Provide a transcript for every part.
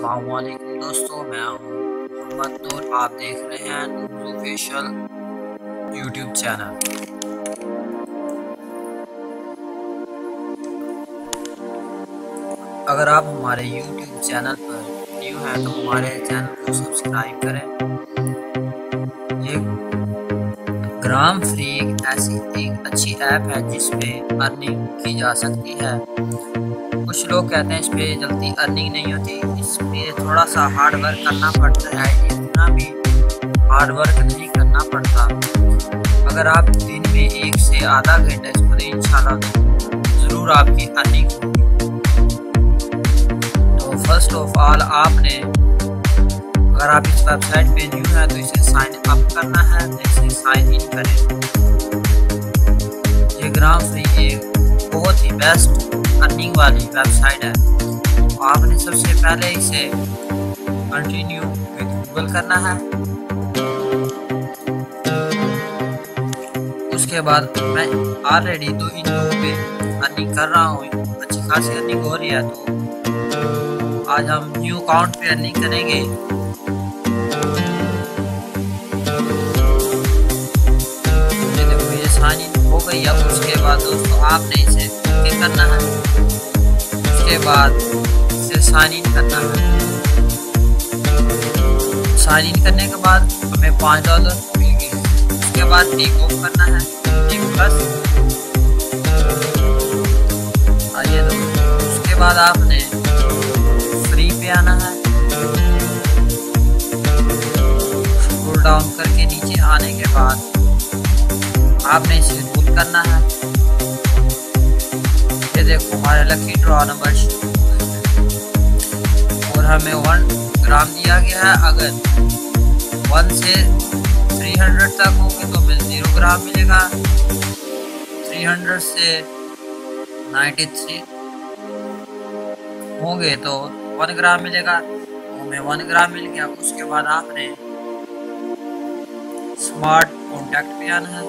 अस्सलामुअलैकुम दोस्तों, मैं हूँ मोहम्मद नूर। आप देख रहे हैं नूर ऑफिशियल यूट्यूब चैनल। अगर आप हमारे यूट्यूब चैनल पर न्यू हैं तो हमारे चैनल को सब्सक्राइब करें। ये ग्राम फ्री एक ऐसी एक अच्छी ऐप है जिसमें अर्निंग की जा सकती है। कुछ लोग कहते हैं इस पर जल्दी अर्निंग नहीं होती, इस पर थोड़ा सा हार्ड वर्क करना पड़ता है। इतना भी हार्ड वर्क नहीं करना पड़ता। अगर आप दिन में 1 से आधा घंटा इसको दें, इंशाल्लाह ज़रूर आपकी अर्निंग होगी। तो फर्स्ट ऑफ ऑल आपने, अगर आप इस वेबसाइट पे न्यू है तो इसे साइन अप करना है, इसे साइन इन करें। ये ग्राम फ्री एक बहुत ही बेस्ट अर्निंग वाली वेबसाइट है। तो आपने सबसे पहले इसे कंटिन्यू विद गूगल करना है। उसके बाद मैं ऑलरेडी तो इन लोगों पे अर्निंग कर रहा हूँ, अच्छी खासी अर्निंग हो रही है। तो आज हम न्यू अकाउंट पे अर्निंग करेंगे। देखो ये साइन इन हो गई। अब उसके बाद दोस्तों आपने इसे करना है, उसके बाद इसे साइन इन करना है। साइन इन करने के बाद हमें $5 मिल गए। उसके बाद टिक ऑफ करना है, टिक प्लस। आइए दोस्तों, उसके बाद आपने फ्री पे आना है। स्क्रॉल डाउन करके नीचे आने के बाद आपने इसे रोल करना है। देखो हमारे लकी ड्रॉ नंबर और हमें 1 ग्राम दिया गया है। अगर 1 से 300 तक होंगे तो हमें 0 ग्राम मिलेगा। 300 से 93 होंगे तो 1 ग्राम मिलेगा, हमें 1 ग्राम मिल गया। उसके बाद आपने स्मार्ट कॉन्टैक्ट पे आना है।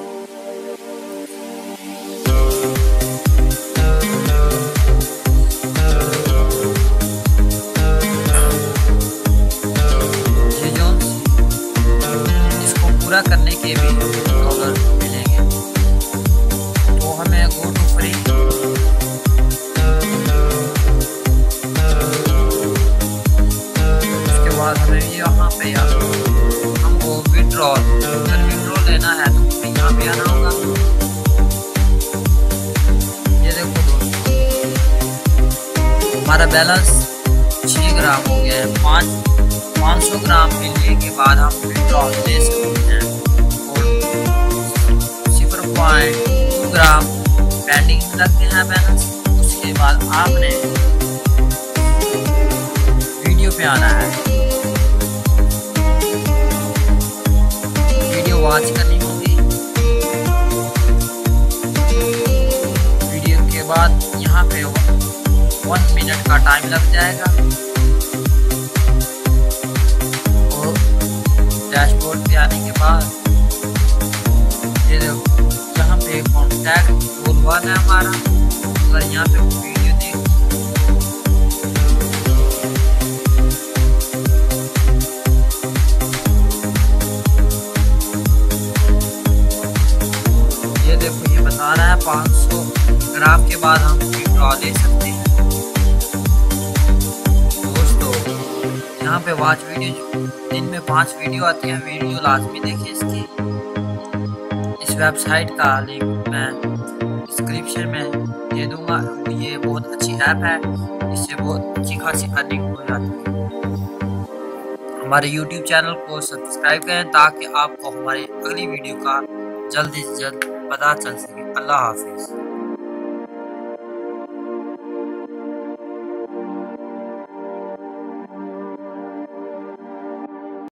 करने के भी $1 मिलेंगे। तो हमें गो टू फ्री, उसके बाद हमें यहाँ पे हमको विड्रॉल लेना है तो हमें यहाँ पे आना होगा। ये देखो दोस्तों हमारा बैलेंस 6 ग्राम हो गया है। 500 ग्राम मिलने के बाद हम विड्रॉल ले सकते हैं। 0.2 ग्राम पेंडिंग रखते हैं बैलेंस। उसके बाद आपने वीडियो पे आना है, वीडियो वॉच करनी होगी। वीडियो के बाद यहाँ पे 1 मिनट का टाइम लग जाएगा। और डैशबोर्ड पे आने के बाद कॉन्टैक्ट रोल 1 है हमारा। अगर यहाँ पे वीडियो देख, ये देखो ये बता रहा है 500 ग्राम के बाद हम विड्रॉ ले सकते हैं। दोस्तों यहाँ पे वॉच वीडियो, दिन में 5 वीडियो आती है, वीडियो लाजमी देखिए इसकी। इस वेबसाइट का लिंक मैं डिस्क्रिप्शन में दे दूंगा। ये बहुत अच्छी ऐप है, इससे बहुत अच्छी खासी अर्निंग हो जाती है। हमारे YouTube चैनल को सब्सक्राइब करें ताकि आपको हमारी अगली वीडियो का जल्द से जल्द पता चल सके। अल्लाह हाफिज़।